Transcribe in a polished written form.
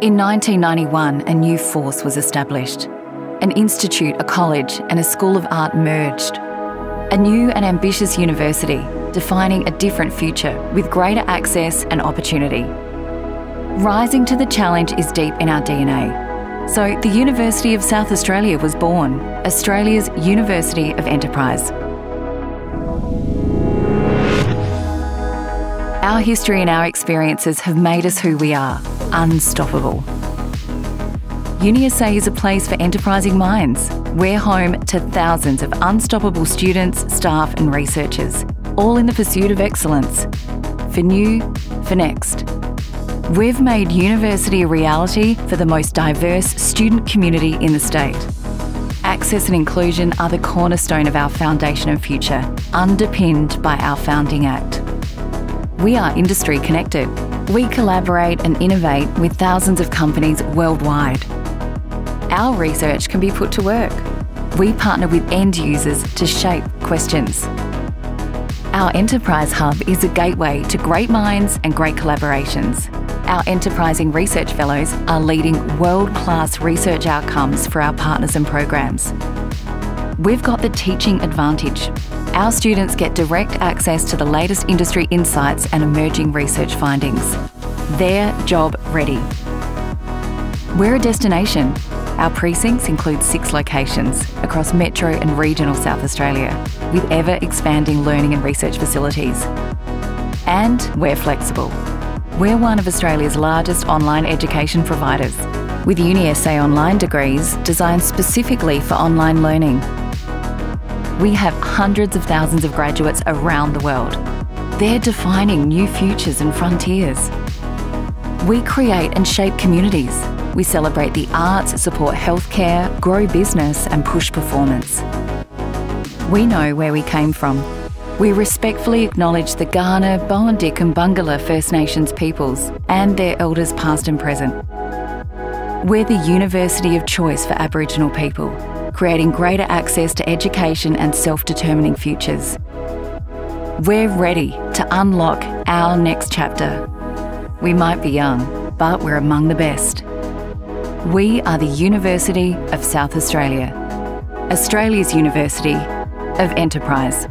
In 1991, a new force was established. An institute, a college, and a school of art merged. A new and ambitious university, defining a different future with greater access and opportunity. Rising to the challenge is deep in our DNA. So the University of South Australia was born, Australia's University of Enterprise. Our history and our experiences have made us who we are, unstoppable. UniSA is a place for enterprising minds. We're home to thousands of unstoppable students, staff and researchers, all in the pursuit of excellence. For new, for next. We've made university a reality for the most diverse student community in the state. Access and inclusion are the cornerstone of our foundation and future, underpinned by our Founding Act. We are industry connected. We collaborate and innovate with thousands of companies worldwide. Our research can be put to work. We partner with end users to shape questions. Our Enterprise Hub is a gateway to great minds and great collaborations. Our enterprising research fellows are leading world-class research outcomes for our partners and programs. We've got the teaching advantage. Our students get direct access to the latest industry insights and emerging research findings. They're job ready. We're a destination. Our precincts include 6 locations across metro and regional South Australia, with ever-expanding learning and research facilities. And we're flexible. We're one of Australia's largest online education providers, with UniSA online degrees designed specifically for online learning. We have hundreds of thousands of graduates around the world. They're defining new futures and frontiers. We create and shape communities. We celebrate the arts, support healthcare, grow business and push performance. We know where we came from. We respectfully acknowledge the Kaurna, Boandik and Bungala First Nations peoples and their elders past and present. We're the university of choice for Aboriginal people, creating greater access to education and self-determining futures. We're ready to unlock our next chapter. We might be young, but we're among the best. We are the University of South Australia, Australia's University of Enterprise.